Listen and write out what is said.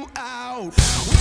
you out.